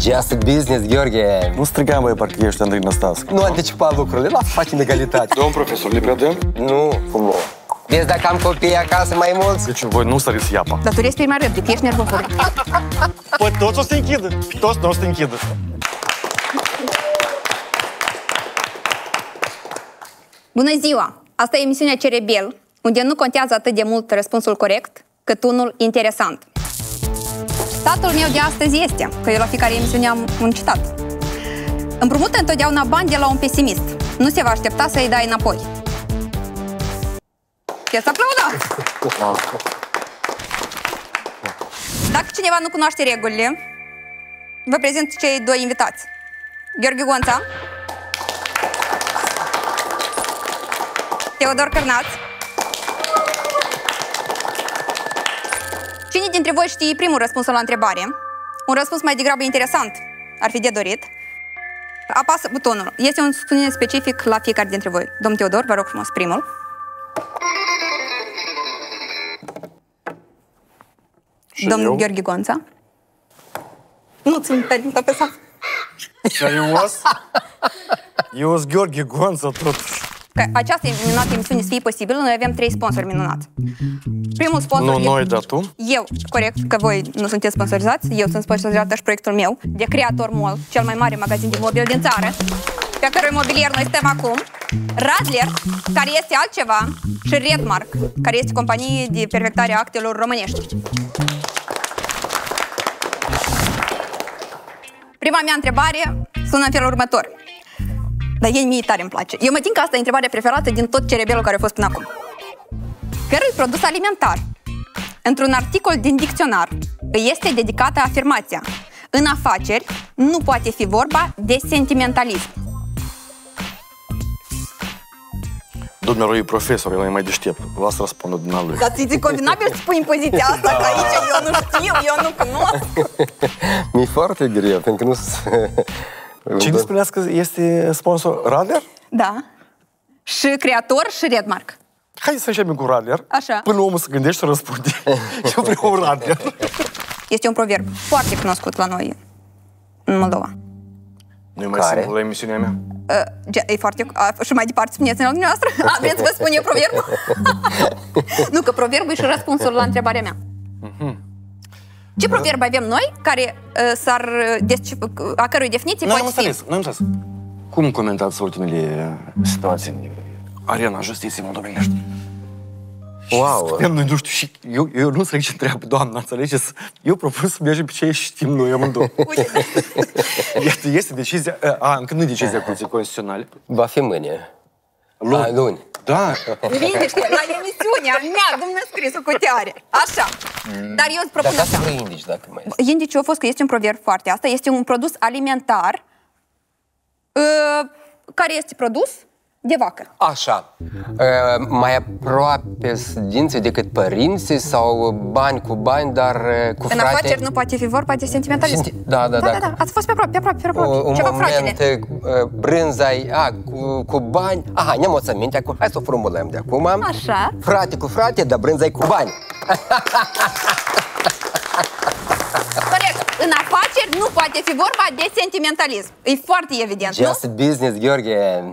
Just business, Gheorghe. Nu strigam, băi, parcă ești Andrei Năstascu. Nu anticipa lucrurile, lasă să facem egalitate. Domn profesor, le predăm? Nu. Cum nu? Vezi dacă am copii acasă mai mulți? Deci voi nu săriți iapa. Dar tu ești prima replică, ești nervător. Păi toți o să te închidă. Toți nu o să te închidă. Bună ziua! Asta e emisiunea Cerebel, unde nu contează atât de mult răspunsul corect, cât unul interesant. Statul meu de astăzi este, că eu la fiecare emisiune am un citat. Împrumută întotdeauna bani de la un pesimist. Nu se va aștepta să-i dai înapoi. Să aplaudă! Dacă cineva nu cunoaște regulile, vă prezint cei doi invitați. Gheorghe Gonța, Teodor Cârnaț. Cine dintre voi știe primul răspuns la întrebare? Un răspuns mai degrabă interesant ar fi de dorit. Apasă butonul. Este un sunet specific la fiecare dintre voi. Domn Teodor, vă rog frumos, primul. Domnul Gheorghe Gonța. Nu ți-mi permita pe sat. Serios? Eu sunt Gheorghe Gonța tot. Ca această minunată emisiune să fie posibilă, noi avem trei sponsori minunați. Primul sponsor... Nu noi, dar tu? Eu, corect, că voi nu sunteți sponsorizați. Eu sunt sponsorizată și proiectul meu de Creator Mall, cel mai mare magazin de mobil din țară, pe care mobilier noi suntem acum. Radler, care este altceva, și Redmark, care este companie de perfectare a actelor românești. Prima mea întrebare sună în felul următor. Dar ei mie tare îmi place. Eu mă tin că asta e întrebarea preferată din tot Cerebelul care a fost până acum. Cărui produs alimentar, într-un articol din dicționar, îi este dedicată afirmația: în afaceri nu poate fi vorba de sentimentalism. Dumnealui profesor, el e mai deștept. Vă să răspundă dumnealui. Dar ți-e convenabil să pui în poziția asta, că aici eu nu știu, eu nu cunosc. Mi-e foarte greu, pentru că nu... Cine spuneați că este sponsor? Radler? Da. Și Creator și Redmark. Hai să începem cu Radler. Așa. Până omul se gândește și răspunde. Eu vreau Radler. Este un proverb foarte cunoscut la noi în Moldova. Nu-i mai simplu la emisiunea mea? E foarte... Și mai departe spuneți-ne la dumneavoastră? Vreți să vă spun eu proverbul? Nu, că proverbul e și răspunsul la întrebarea mea. Ce proverb avem noi, care s-ar... a cărui definiție poate fi? Noi am înțeles. Cum comentați ultimele situații în arena justiției moldovenești? Wow! Nu știu, eu nu înțeleg ce întreabă, doamna, înțelegeți? Eu propun să mergem pe ce știm noi amândoi. Iată, este decizia... A, încă nu e decizia Curții Constituționale. Va fi mâine. Luni. Luni. Da. Bine, știi, la emisiunea mea, dumneavoastră scrisul cu teare. Așa. Dar eu îți propun așa. Dar indici, dacă mai este. Indiciul a fost că este un proverb foarte asta. Este un produs alimentar care este produs de vacă. Așa. Mai aproape dinții decât părinții sau bani cu bani, dar cu frate... În afaceri nu poate fi vorba de sentimentalism. Da. Ați fost pe aproape, pe aproape. Ceva fragile. Brânza-i, cu bani... Aha, ne-am o să minte acum. Hai să o formulăm de acum. Așa. Frate cu frate, dar brânza-i cu bani. Corect. În afaceri nu poate fi vorba de sentimentalism. E foarte evident, nu? Just business, Gheorghe.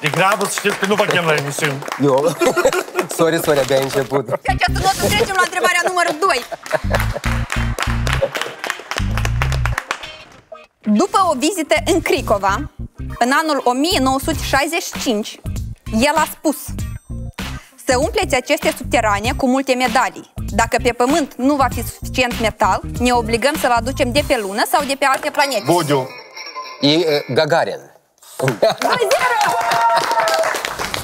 De grabă să știți că nu vă chem la emisiune. Eu? Sorry, abia ai început. Pe această notă trecem la întrebarea numărul 2. După o vizită în Cricova, în anul 1965, el a spus: să umpleți aceste subterane cu multe medalii. Dacă pe pământ nu va fi suficient metal, ne obligăm să-l aducem de pe lună sau de pe alte planete. Bodiu. E Gagarin.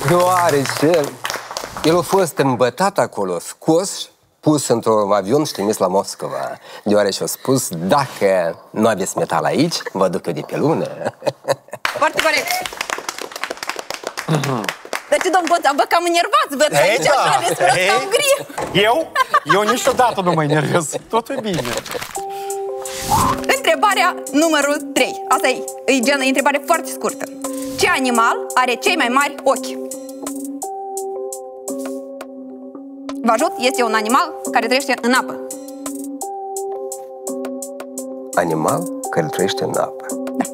Deoarece el a fost îmbătat acolo, scos, pus într-un avion și trimis la Moscova. Deoarece a spus: dacă nu aveți metal aici, vă duc eu de pe lună. Foarte corect. Dar ce, domnul Gonța, vă cam enervați, vă aici așa, răspuns cam gri. Eu niciodată nu mă enervez. Tot e bine. Întrebarea numărul 3. Asta e genă, e întrebare foarte scurtă. Ce animal are cei mai mari ochi? Vă ajut, este un animal care trăiește în apă. animal care îl trăiește în apă. Da.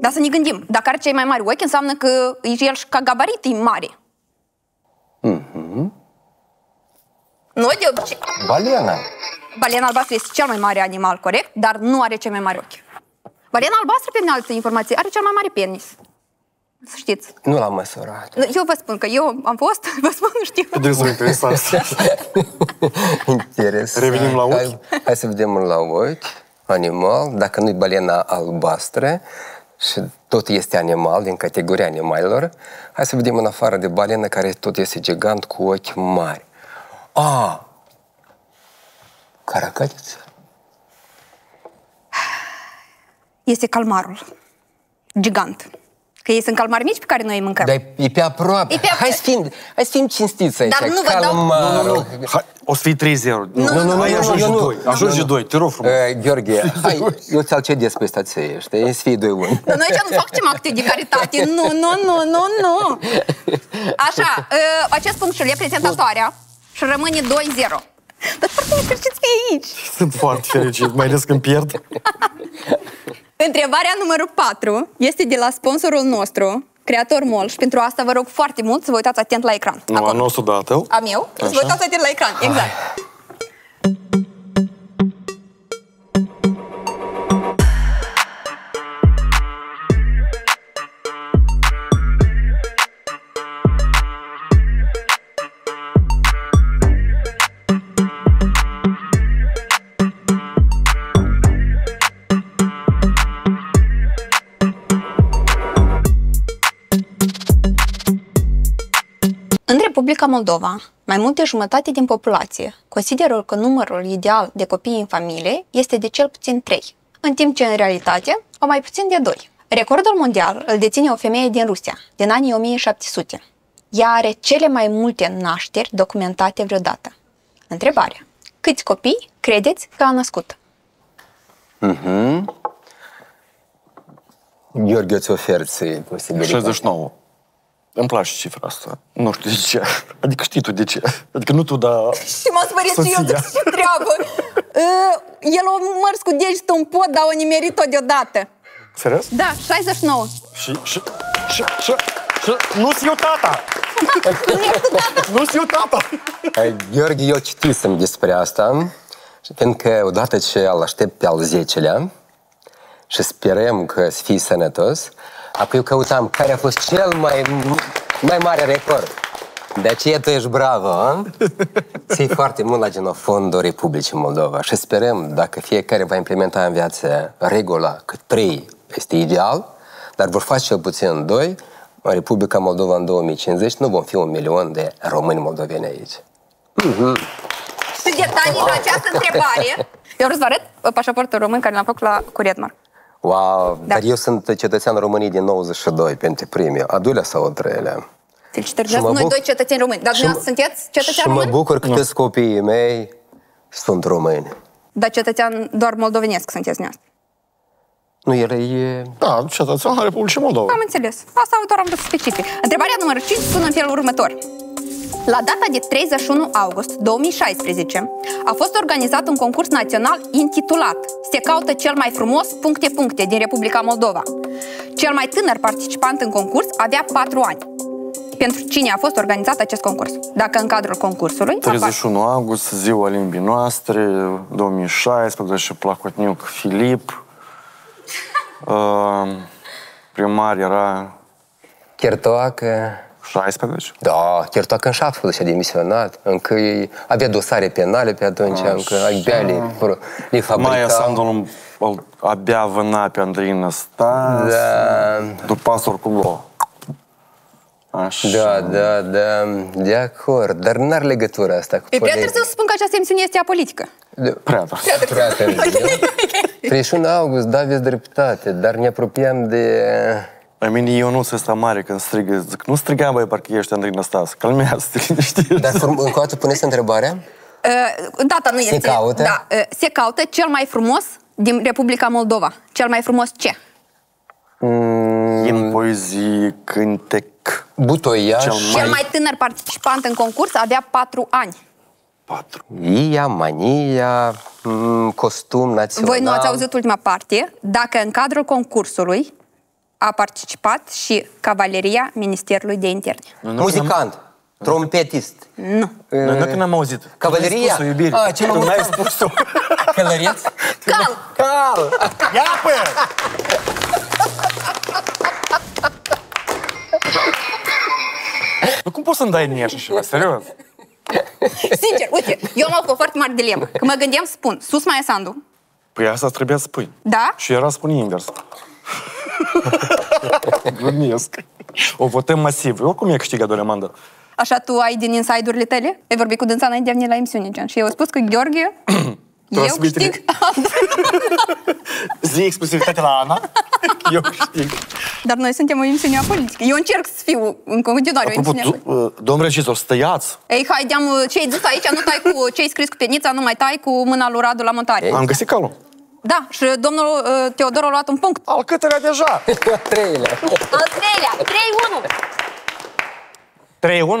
Dar să ne gândim, dacă are cei mai mari ochi, înseamnă că el și ca gabarit e mare. Nu, de obicei. Balena. Balena albastră este cel mai mare animal, corect, dar nu are cei mai mari ochi. Balena albastră, pe altă informație, are cel mai mare penis. Să știți. Nu l-am măsurat. Eu vă spun că eu am fost, vă spun, nu știu. Dezul interesant. Interesant. Revenim la ochi. Hai să vedem la ochi, animal, dacă nu-i balena albastră, și tot este animal, din categoria animalelor, hai să vedem în afară de balenă, care tot este gigant cu ochi mari. A! Caracatiță? Este calmarul. Gigant. Că ei sunt calmari mici pe care noi îi mâncăm. Dar e pe aproape. E pe aproape. Hai să fim cinstiți aici. Dar nu vă dau... Nu. Hai, o să fie 3-0. Nu. Ajunge 2, te rog frumos. Gheorghe, hai, eu ți-al cedez pe stație, știi? Să fie 2-1. Dar noi aici nu facem acte de caritate. Nu. Așa, acest punctul e prezentatoarea și rămâne 2-0. Dar foarte mi fericiți că e aici. Sunt foarte fericit, mai ales când pierd. Întrebarea numărul 4 este de la sponsorul nostru, Creator Mall, și pentru asta vă rog foarte mult să vă uitați atent la ecran. Nu, al nostru, da, tău. Am eu? Așa. Să vă uitați atent la ecran, exact. Hai. Republica Moldova, mai mult de jumătate din populație consideră că numărul ideal de copii în familie este de cel puțin 3, în timp ce în realitate au mai puțin de 2. Recordul mondial îl deține o femeie din Rusia, din anii 1700. Ea are cele mai multe nașteri documentate vreodată. Întrebarea: câți copii credeți că a născut? Gheorghe, îți oferți posibilitatea. 69. Îmi place cifra asta. Nu știu de ce. Adică știi tu de ce. Adică nu tu, dar... Și m-a spărit și eu, zic, ce treabă? El o mărs cu degetul în pot, dar o nimerit-o deodată. Serios? Da, 69. Și nu-s eu tata! Nu-s eu tata! Gheorghe, eu citisem despre asta, fiindcă odată ce îl aștept pe al 10-lea și sperăm că să fii sănătos, apoi eu căutam care a fost cel mai mare record. De aceea tu ești bravo, a? Ții foarte mult la genofondul Republicii Moldova și sperăm, dacă fiecare va implementa în viață regula că 3 este ideal, dar vor face cel puțin 2, în Republica Moldova în 2050 nu vom fi 1 milion de români moldoveni aici. Și detalii la această întrebare. Eu vreau să vă arăt pașaportul român care l-am făcut la Curedmar. Wow, da. Dar eu sunt cetățean României din 92 pentru primii, a doilea sau a treilea. Felicitări, noi doi cetățeni români, dar dumneavoastră sunteți cetățean român? Și mă bucur că toți copiii mei sunt români. Dar cetățean doar moldovenesc sunteți dumneavoastră? Nu, el e... Da, cetățean la Republicii Moldova. Am înțeles, asta doar am vrut să specific. Întrebarea numărul 5 spune în felul următor. La data de 31 august 2016 a fost organizat un concurs național intitulat Se caută cel mai frumos ... din Republica Moldova. Cel mai tânăr participant în concurs avea 4 ani. Pentru cine a fost organizat acest concurs? Dacă în cadrul concursului... 31 august, ziua limbii noastre, 2016, Plahotniuc Filip, primar era... Chertoacă... 16? Da, chiar toată în 17 de misionat, încă avea dosare penale pe atunci, încă abia le fabricau. Maia Sandul abia vâna pe Andreina Stas, după Sorcublo. Da, de acord, dar n-ar legătura asta cu... E prea târziu să spun că această emisiune este apolitică. Prea târziu. 31 august, da, aveți dreptate, dar ne apropiem de... La mine eu nu sunt ăsta mare când strigă, zic, nu strigam, băi, parcă ești Andrei Năstas, calmează-te, știi? Dar încă o dată puneți întrebarea? Data nu este. Se caută? Da, se caută cel mai frumos din Republica Moldova. Cel mai frumos ce? În poezie, cântec, butoiaș. Cel mai tânăr participant în concurs avea 4 ani. Ia, mania, costum național. Voi nu ați auzit ultima parte. Dacă în cadrul concursului a participat și cavaleria Ministerului de Interne. Muzicant. Trompetist. Nu. Noi nu că n-am auzit. Cavaleria. A, ce nu ai spus-o? Călăreț? Cal. Cal. Ia păi! Nu, cum poți să-mi dai mie așa ceva? Serios? Sincer, uite, eu am avut o foarte mare dilemă. Când mă gândeam, spun, sus mai e Sandu. Păi asta trebuia să spui. Da? Și era spune invers. Glumesc. O votăm masiv. Oricum e câștigat doar Amanda. Așa tu ai din inside-urile tale? Ai vorbit cu dânsa înainte de a veni la emisiune, Gen. Și eu a spus că Gheorghe, eu câștig. Zi exclusivitatea la Ana. Eu câștig. Dar noi suntem o emisiune politică. Eu încerc să fiu în continuare o emisiune. Domn regizor, stăiați! Ei, haideam, ce-ai zis aici, nu tai cu ce-ai scris cu penița, nu mai tai cu mâna lui Radu la montare. Am găsit calul. Da, și domnul Teodor a luat un punct. Al câtelea deja? Al treilea. Al treilea, 3-1.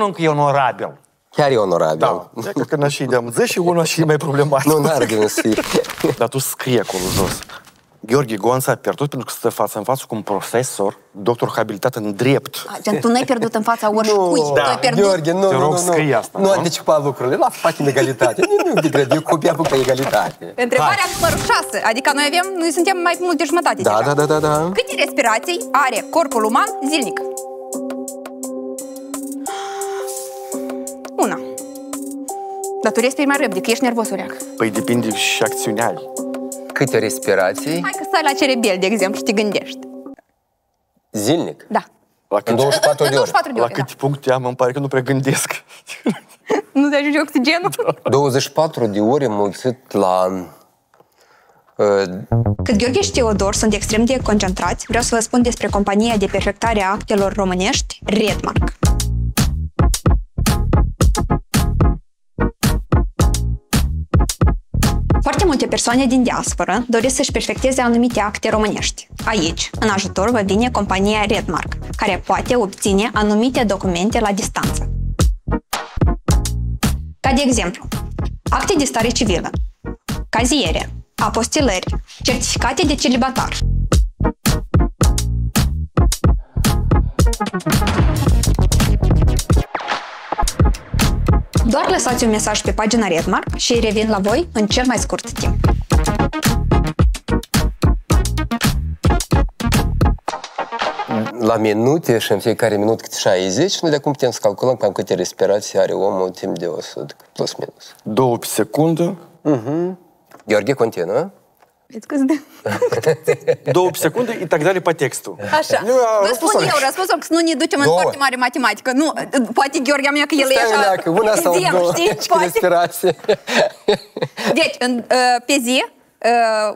3-1 încă e onorabil. Chiar e onorabil. Da, cred că n-aș de-am 10-1 și e mai problematic. Nu, n-ar gândi. Dar tu scrie acolo jos. Gheorghe Goan s-a pierdut pentru că stă față în față cu un profesor, doctor habilitat în drept. Gen, tu n-ai pierdut în fața oricui. Tu ai pierdut. Gheorghe, nu, te rog, scrie asta. Nu anticipa lucrurile, la facem egalitate. Nu te grăbi, eu copii apă pe egalitate. Întrebarea numărul 6, adică noi avem, noi suntem mai mult de jumătate. Da, da, da, da. Câte respirații are corpul uman zilnic? Una. Dar tu respiri mai repede, că ești nervos, ureac. Păi depinde și acțiunea ai. Câte respirații? Hai că stai la Cerebel, de exemplu, și te gândești. Zilnic? Da. În 24 de ore. La câte puncte am, îmi pare că nu prea gândesc. Nu te ajunge oxigenul? 24 de ore mulțit la... Cât Gheorghe și Teodor sunt extrem de concentrați, vreau să vă spun despre compania de perfectare a actelor românești, Redmark. Foarte multe persoane din diasporă doresc să-și perfecteze anumite acte românești. Aici, în ajutor, vă vine compania Redmark, care poate obține anumite documente la distanță. Ca de exemplu, acte de stare civilă, caziere, apostilări, certificate de celibatar. Doar lăsați un mesaj pe pagina Redmark și revin la voi în cel mai scurt timp. La minute și în fiecare minut câte 60, noi de acum putem să calculăm cam câte respirații are omul timp de 100, plus minus. 2 pe secundă. Gheorghe, continuă. Vedeți că suntem... 2 pe secundă, și tak dale pe textul. Așa. Vă spun eu răspunsul, că nu ne ducem în foarte mare matematică. Nu, poate Gheorghe mea că el e așa... Stai, una sau două, respirație. Deci, pe zi,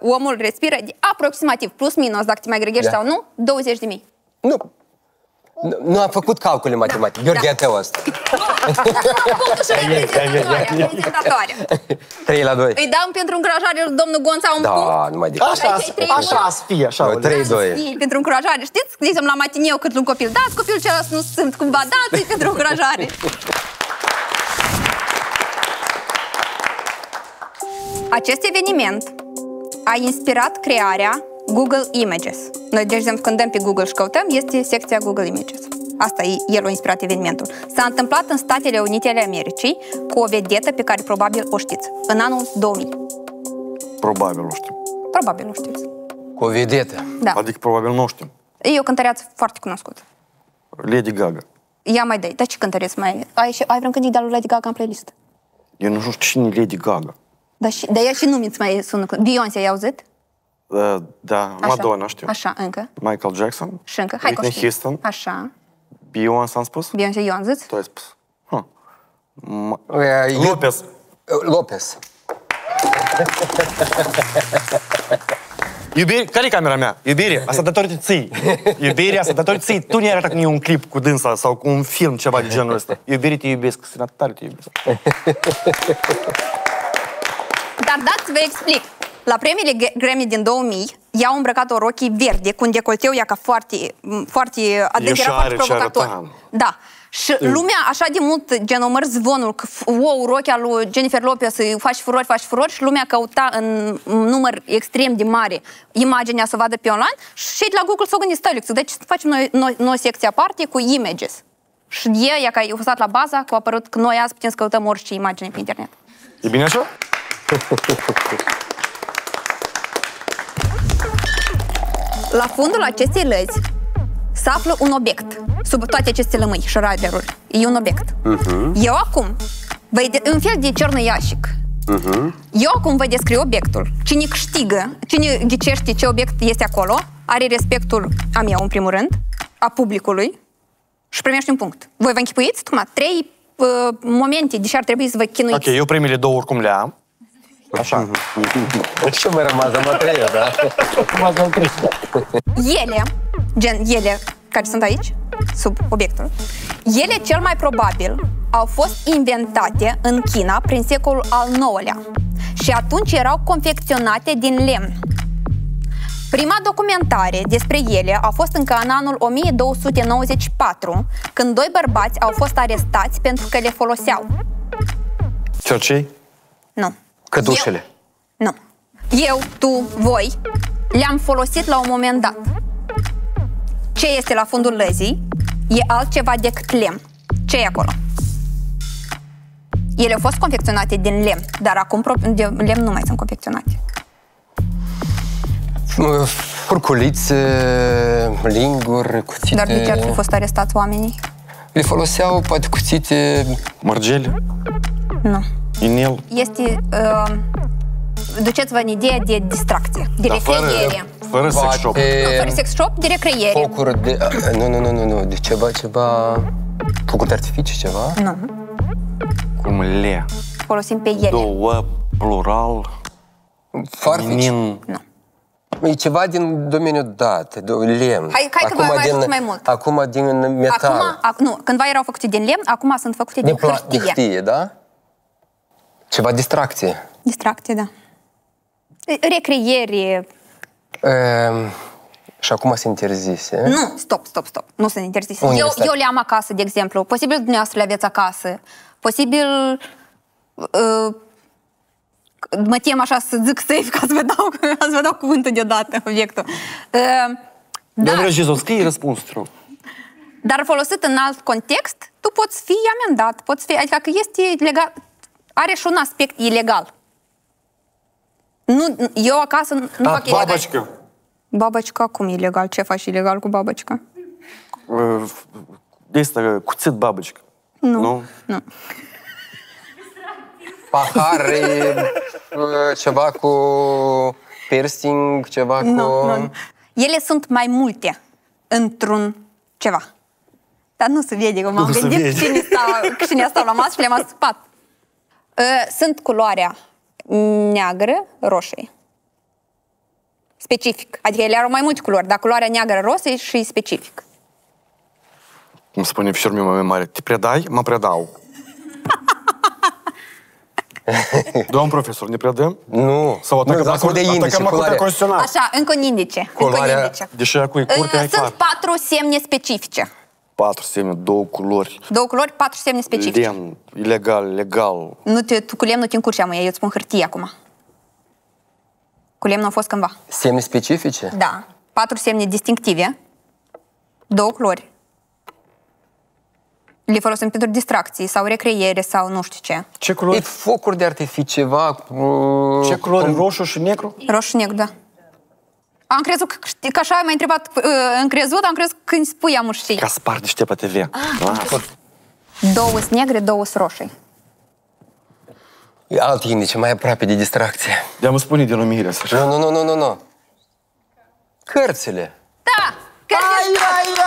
omul respiră aproximativ, plus minus, dacă te mai gregești sau nu, 20.000. Nu. Nu am făcut calcule matematice. Gheorghe, a tău ăsta. Punctul 3-2. Îi dăm pentru încurajare domnul Gonța un punct? Da, numai decât. Așa să fie, așa. 3-2. Pentru încurajare. Știți? Când zicem la matineu cât un copil dat, copilul celălalt nu sunt cumva dat, pentru încurajare. Acest eveniment a inspirat crearea Google Images. Noi, de exemplu, când dăm pe Google și căutăm, este secția Google Images. Asta e, el a inspirat evenimentul. S-a întâmplat în Statele Unite ale Americii cu o vedetă pe care probabil o știți. În anul 2000. Probabil o știu. Probabil o știți. Cu o vedetă? Da. Adică probabil nu o știm. E o cântăreață foarte cunoscută. Lady Gaga. Ia mai dai. Dar ce cântăreață mai ai? Ai vreun cântec de al lui Lady Gaga în playlist? Eu nu știu cine e Lady Gaga. Dar ea și numiți mai sună. Beyoncé, ai auzit? Da, Madonna, știu. Așa, încă. Michael Jackson. Și încă. Hai, Whitney Houston. Așa. Beyoncé, am spus? Beyoncé, eu am zis. Tu ai spus. Lopez. Lopez. Iubire, care e camera mea? Iubire, asta datorită ții. Iubire, asta datorită ții. Tu ne arată cum e un clip cu dânsa sau cu un film, ceva de genul ăsta. Iubire, te iubesc, tare te iubesc. Dar dați-vă explic. La premiile Grammy din 2000, ea a îmbrăcat o rochie verde, cu un decolteu, ea ca foarte, foarte, adică era foarte provocator. Da. Și lumea așa de mult, gen, omăr zvonul că, wow, rochea lui Jennifer Lopez, faci furori și lumea căuta în număr extrem de mare imaginea să vadă pe online și cei de la Google s-au gândit, stai, deci facem noi secție aparte cu images. Și ea, care a fost la baza, că a apărut că noi azi putem să căutăm orice imagine pe internet. E bine așa? La fundul acestei lăzi se află un obiect, sub toate aceste lămâi și raderuri. E un obiect. Eu acum, în fel de cernă iașic, eu acum vă descriu obiectul. Cine câștigă, cine ghicește ce obiect este acolo, are respectul a meu, în primul rând, a publicului, și primești un punct. Voi vă închipuiți, cum, trei momente, deși ar trebui să vă chinuiți. Ok, eu primele două oricum le am. Așa. Și mai rămas, am treia, da? Ele, gen ele care sunt aici, sub obiectul, ele cel mai probabil au fost inventate în China prin secolul al IX-lea și atunci erau confecționate din lemn. Prima documentare despre ele a fost încă în anul 1294, când doi bărbați au fost arestați pentru că le foloseau. Ciorcii? Nu. Cătușele? Nu. Eu, tu, voi le-am folosit la un moment dat. Ce este la fundul lăzii e altceva decât lemn. Ce e acolo? Ele au fost confecționate din lemn, dar acum de lemn nu mai sunt confecționate. Furculițe, linguri, cuțite... Dar de ce ar fi fost arestați oamenii? Le foloseau, poate, cuțite... Mărgele? Nu. Inel? Este... duceți-vă în ideea de distracție, de recreiere. Fără sex shop. Nu, fără sex shop, de recreiere. Focuri de... Nu, de ceva... Focuri de artificii, ceva? Nu. Cum le? Folosim pe ele. Două, plural... Farfici? Nu. E ceva din domeniul dat, lemn. Hai că v-am mai făcut mai mult. Acum din metal. Nu, cândva erau făcute din lemn, acum sunt făcute din hârtie. Din hârtie, da? Ceva distracție. Distracție, da. Recreiere. Și acum sunt interzise. Nu, stop. Nu sunt interzise. Eu le am acasă, de exemplu. Posibil dumneavoastră le aveți acasă. Posibil... Mă tem așa să zic safe, ca să vă dau cuvântul deodată, obiectul. Domnul regizor, scrie răspunsul tău. Dar folosit în alt context, tu poți fi amendat, poți fi, adică că este legal, are și un aspect ilegal. Nu, eu acasă nu fac ilegal. Babăcică. Babăcică cum e ilegal? Ce faci ilegal cu babăcică? Este cuțit babăcică. Nu. Pahare, ceva cu piercing, ceva cu... Nu. Ele sunt mai multe într-un ceva. Dar nu se vede, că m-am gândit cine stau la masă și le-am asupat. Sunt culoarea neagră, roșie. Specific. Adică ele au mai multe culori, dar culoarea neagră, roșie și specific. Cum spune fișorul meu mai mare, te predai, mă predau. Domn profesor, ne predăm? Nu. Sau atacăm Curtea Constituțională. Așa, încă un indice. Deși acum e curtea, e clar. Sunt patru semne specifice. Patru semne, două culori. Două culori, patru semne specifice. Lemn, ilegal, legal. Tu cu lemn nu te încurci, eu îți spun hârtie acum. Cu lemn au fost cândva. Semne specifice? Da. Patru semne distinctive. Două culori. Le folosim pentru distracții sau recreiere sau nu știu ce. Ce culori? E focuri de artificii, ceva... Ce culori? Roșu și negru? Roșu și negru, da. Am crezut că așa m-ai întrebat încrezut, am crezut când spui am ușii. Ca spart niște pe TV. Două sunt negre, două sunt roșii. E alt indice, mai aproape de distracție. De-am spune denumirea. Nu. Cărțile. Da! Cărțile!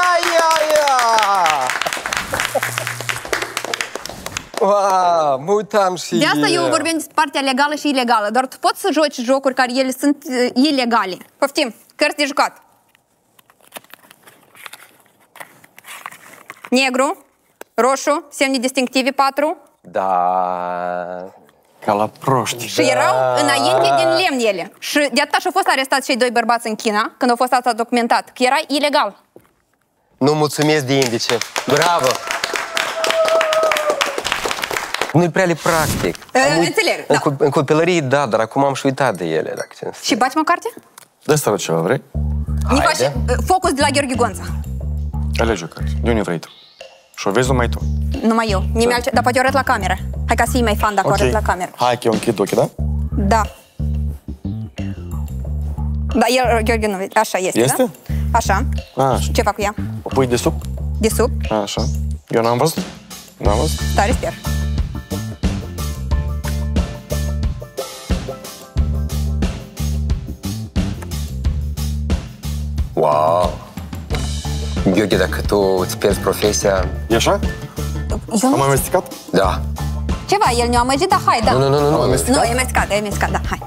Wow, mă uitam și... De asta eu vorbim despre partea legală și ilegală, dar tu poți să joci jocuri care ele sunt ilegale. Poftim, cărți de jucat. Negru, roșu, semne distinctive, patru. Da... Ca la proști. Și erau înainte din lemn ele. Și de atâta și-au fost arestați cei doi bărbați în China, când au fost asta documentat, că era ilegal. Nu, mulțumesc de indice. Bravo! Nu-i prea le practic. Înțeleg, da. În copilărie, da, dar acum am și uitat de ele. Și bați-mă o carte? De asta ceva vrei? Nicoașe, Focus de la Gheorghe Gonța. Alege o carte. De unde vrei tu? Și o vezi numai tu. Numai eu. Nimeni altceva. Dar poate o arăt la cameră. Hai ca să iei mai fan dacă o arăt la cameră. Hai că eu închid ochii, da? Da. Da, el, Gheorghe, nu vede. Așa este, da? Așa. Ce fac cu ea? O pui de sub? De sub. Așa. Eu n-am văzut. N-am văzut. Tare sper. Wow! Gheorghe, dacă tu îți pierzi profesia... E așa? Am amestecat? Da. Ceva, el ne-a amăgit, dar hai, da. Nu, nu, nu, nu. Nu, e amestecat, e amestecat, da, hai.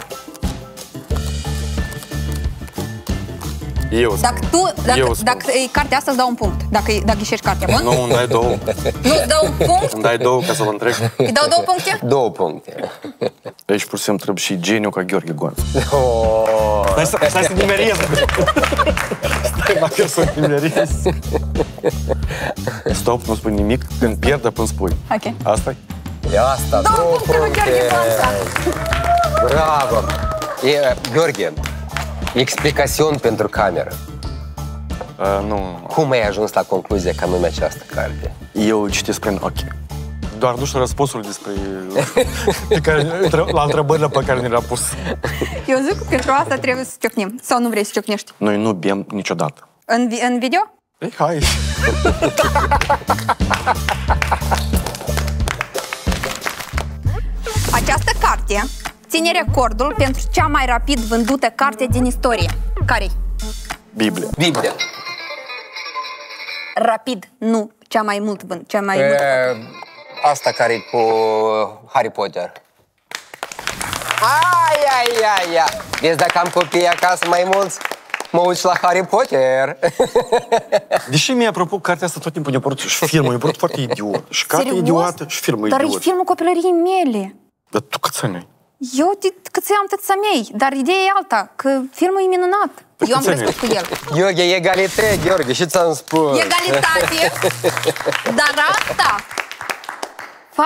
Eu spun. Dacă e cartea asta, îți dau un punct. Dacă ieșești cartea, bun? Nu, îmi dai două. Nu, îți dau un punct? Îmi dai două ca să-l întreg. Îi dau două puncte? Două puncte. Aici pur și simplu trebuie și geniu ca Gheorghe Gonța. Stai să nimeriez. Stai, dacă eu să nimeriez. Stop, nu spui nimic. Când pierd, dar până spui. Asta-i? E asta, două puncte. Două puncte cu Gheorghe Gonța. Bravo! Gheorghe, explicațiuni pentru cameră. Nu. Cum ai ajuns la concluzia că anume această carte? Eu citesc prin ochi. Doar nu știu răspunsul despre... la întrebările pe care ne le-a pus. Eu zic că pentru asta trebuie să ciocnim. Sau nu vrei să ciocnești? Noi nu bem niciodată. În video? Ei, hai! Această carte ține recordul pentru cea mai rapid vândută carte din istorie. Care-i? Biblia. Biblia. Rapid, nu cea mai mult vândută. Asta care-i cu Harry Potter. Ai, ai, ai, ai. Vezi, dacă am copii acasă mai mulți, mă uiți la Harry Potter. Deși mie, apropo, cartea asta tot timpul ne-a părut și filmul, ne-a părut foarte idiot. Și cartea idiotă și filmul idiot. Dar e filmul copilăriei mele. Dar tu câți ani ai? Eu câți am tăți mei, dar ideea e alta, că filmul e minunat. Eu am crescut cu el. Gheorghe, egalitate, Gheorghe, și ți-am spus. Egalitate, dar asta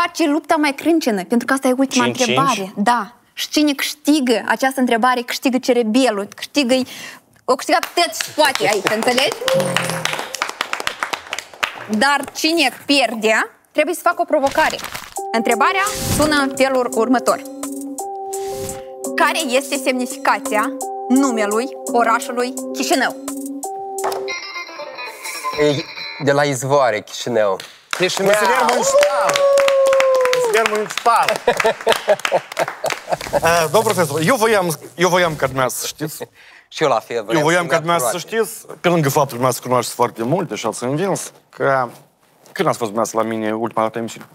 face lupta mai crâncenă, pentru că asta e ultima întrebare. Da. Și cine câștigă această întrebare, câștigă cerebelul, câștigă-i... O câștigat tăți spate aici, înțelegi? Dar cine pierde, trebuie să facă o provocare. Întrebarea sună în felul următor. Care este semnificația numelui orașului Chișinău? De la izvoare, Chișinău. Chișinău! Municipal! Domn profesor, eu voiam ca dumneavoastră să știți. Și eu la fel. Eu voiam ca dumneavoastră să știți, pe lângă faptul că dumneavoastră cunoașteți foarte multe și ați învins, că când ați fost dumneavoastră la mine ultima dată emisiune?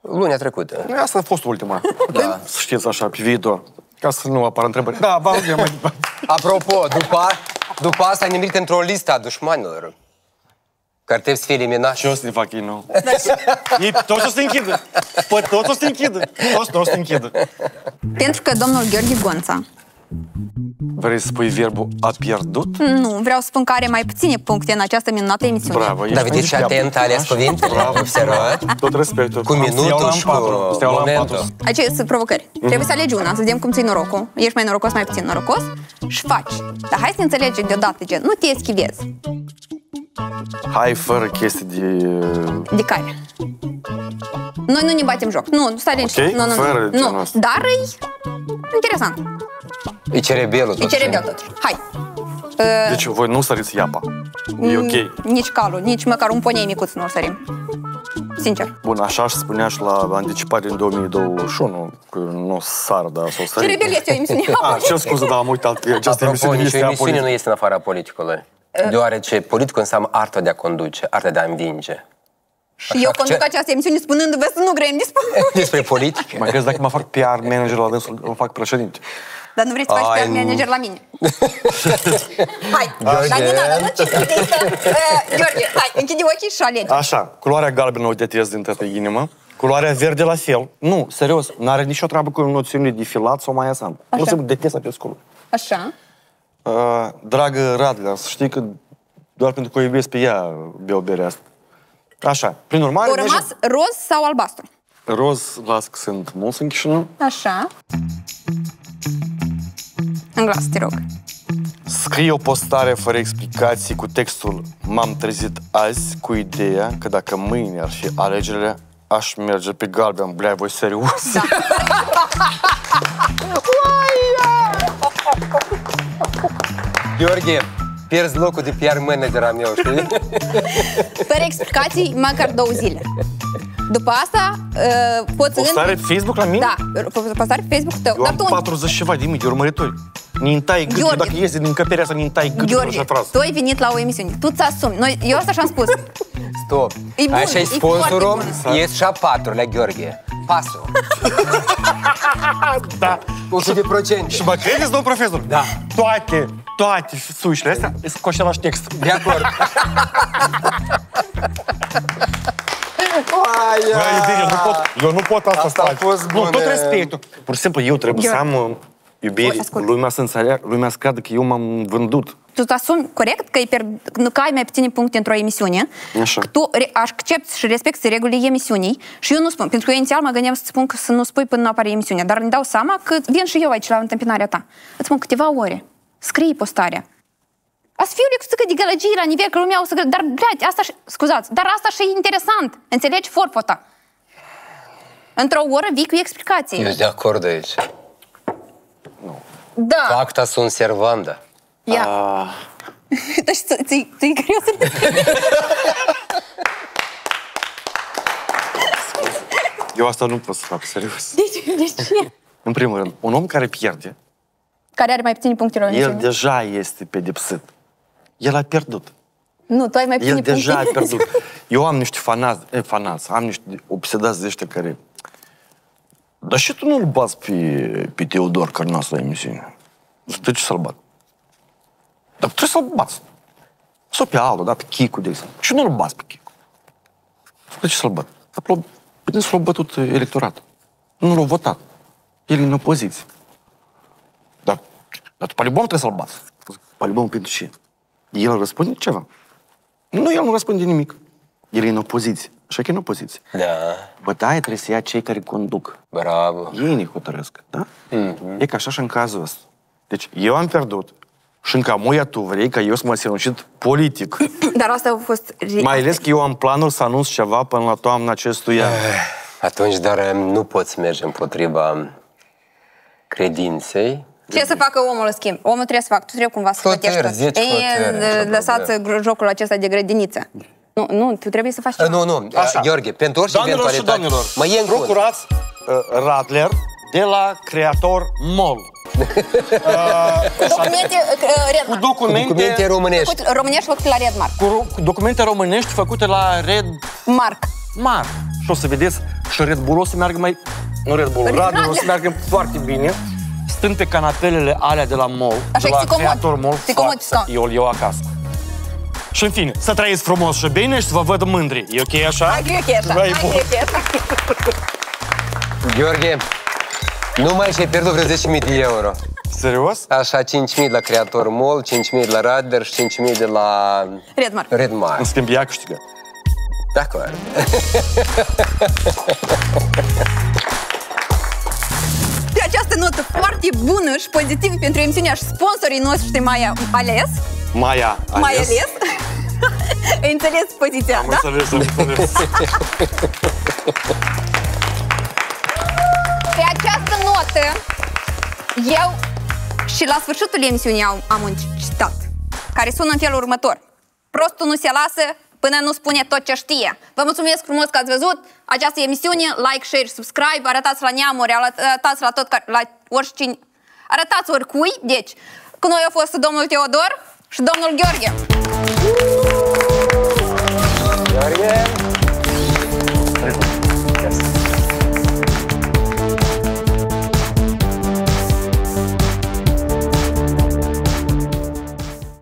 Lunea trecută. Asta a fost ultima. Da. Să știți așa, pe viitor. Ca să nu apară întrebări. Da, vă auzim mai departe. Apropo, după asta ai nimerit într-o listă a dușmanilor. Care trebuie să fie eliminat. Ce o să ne fac ei nou? Toți o să te închidă. Păi toți o să te închidă. Toți o să te închidă. Pentru că domnul Gheorghe Gonța... Vrei să spui verbul a pierdut? Nu, vreau să spun că are mai puține puncte în această minunată emisiune. Bravo, ești. Dar vedeți și atent ales cuvintele. Bravo, observați. Tot respectul. Cu minutul și cu momentul. Aici sunt provocări. Trebuie să alegi una, să vedem cum ți-i norocul. Ești mai norocos, mai puțin norocos și faci. Dar hai să înțelegem deodată, gen, nu te eschivezi. Hai, fără chestii de... De care? Noi nu ne batem joc. Nu, stai liniște. Ok, fără de noastră. Dar e interesant. E cerebelul totuși. E cerebelul totuși. Hai. Deci voi nu săriți iapa. E ok. Nici calul, nici măcar un ponei micuț nu-l sărim. Sincer. Bun, așa aș spunea și la anticipare în 2021, că nu o sară, dar s-o sărim. Cerebelul este o emisiune apolitică. Ce scuze, dar am uitat că această emisiune este apolitică. Apropo, nici o emisiune nu este în afara politicului. Deoarece politicul înseamnă arta de a conduce, arta de a învinge. Și eu conduc această emisiune spunându-vă să nu grăim despre politică. Mai crezi dacă mă fac PR manager la dânsul, îl fac președinte. Dar nu vrei să faci PR manager la mine. Hai, dar din ala, nu ce să te stă. Gheorghe, hai, închide ochii și alege. Așa, culoarea galbenă o detest din toată inima. Culoarea verde la fel. Nu, serios, n-are nicio treabă cu noțiunile de filat sau mai asam. Nu se detest acest culoare. Așa. Dragă Radlea, să știi că doar pentru că o iubesc pe ea beau berea asta. Așa, prin urmare... O rămas roz sau albastru? Roz, Vasc sunt mult închișinut. Așa. În glas, te rog. Scrie o postare fără explicații cu textul "M-am trezit azi cu ideea că dacă mâine ar fi alegerile, aș merge pe galben." Blea, voi serios? Da. Gheorghe, pierzi locul de PR manager am eu, știi? Fără explicații, măcar 2 zile. După asta, poți să... Postare pe Facebook la mine? Da, postare pe Facebook-ul tău. Eu am 40 ceva de mii de urmăritori. Ni-mi tai gâtul, dacă iese din încăperea asta, ni-mi tai gâtul așa frasă. Tu ai venit la o emisiune, tu ți-asumi. Noi, eu asta și-am spus. Stop. Așa-i sponsorul, ies și-a 4-lea, Gheorghe. Pasul. Da. 100%. Și mă credeți, domn profesor? Da. Toate sușile astea sunt cu același text. De acord. Eu nu pot asta să fac. Nu, tot respectul. Pur și simplu, eu trebuie să am... Iubiri, lumea să înțeleagă, lumea să creadă că eu m-am vândut. Tu asumi corect că, că ai mai puține puncte într-o emisiune, așa. Că tu accepti și respecti regulile emisiunii și eu nu spun, pentru că eu inițial mă gândeam să spun că să nu spui până nu apare emisiunea, dar îmi dau seama că vin și eu aici la întâmpinarea ta. Îți spun câteva ore, scrii postarea. A să fiu lecuțică de gălăgie la nivel că lumea o să... Dar, blea, asta și... Scuzați, dar asta și e interesant, înțelegi forfota. Într-o oră vii cu explicații. Eu de acord aici. Nu. Da. Facta sunt servanda. Ia. Dar ți-i greu să ne spune. Eu asta nu pot să fac, serios. De ce? În primul rând, un om care pierde... Care are mai puține puncte la el deja este pedepsit. El a pierdut. Nu, tu ai mai puține puncte. El deja a pierdut. Eu am niște fanați, am niște obsedați de ăștia care... Dar și tu nu-l bați pe Teodor Cărnaț la emisiune? De ce să-l bat? Dar trebuie să-l bați. Sau pe Alu, da, pe Chicu, de exemplu. Și nu-l bați pe Chicu. De ce să-l bat? Putem să l-au bătut electoratul. Nu l-au votat. El e în opoziție. Dar tu palibom trebuie să-l bați. Palibom pentru ce? El răspunde ceva. Nu, el nu răspunde nimic. El e în opoziție. Așa că e în opoziție. Da. Bătaia trebuie să ia cei care conduc. Bravo. Ei ne hotărăsc, da? E ca așa și în cazul ăsta. Deci eu am pierdut și încă muia tu vrei ca eu să mă sinucid politic. Dar asta a fost... Mai ales că eu am planul să anunț ceva până la toamna acestui an. Atunci, dar nu poți merge împotriva credinței. Ce să facă omul în schimb? Omul trebuie să facă. Tu trebuie cumva să plătești. Lăsați jocul acesta de grădiniță. Nu, tu trebuie să faci ceva. Nu, Gheorghe, pentru orice eventualitate. Doamnelor și domnilor, procurați Radler de la Creator Mall. Cu documente românești. Românești făcute la Redmark. Cu documente românești făcute la Redmark. Și o să vedeți, și Red Bull o să meargă mai... Nu Red Bull, Radler o să meargă foarte bine. Stând pe canapelele alea de la Mall, de la Creator Mall, eu îl iau acasă. Și în fine, să trăiți frumos și bine și să vă văd mândri. E ok așa? Hai, e ok așa. Gheorghe, nu mai și-ai pierdut vreo 10.000 de euro. Serios? Așa, 5.000 la Creator Mall, 5.000 la Radler și 5.000 de la... Redmark. În schimb, ea câștigă. D'accord. Pe această notă foarte bună și pozitivă pentru emisiunea și sponsorii noștri mai ales. Ai înțeles poziția, da? Am înțeles. Pe această notă, eu și la sfârșitul emisiunii am un citat, care sună în felul următor. Prostul nu se lasă până nu spune tot ce știe. Vă mulțumesc frumos că ați văzut această emisiune. Like, share, subscribe, arătați la neamuri, arătați la tot, la oricine, arătați oricui. Deci, cu noi a fost domnul Teodor și domnul Gheorghe. Gheorghe!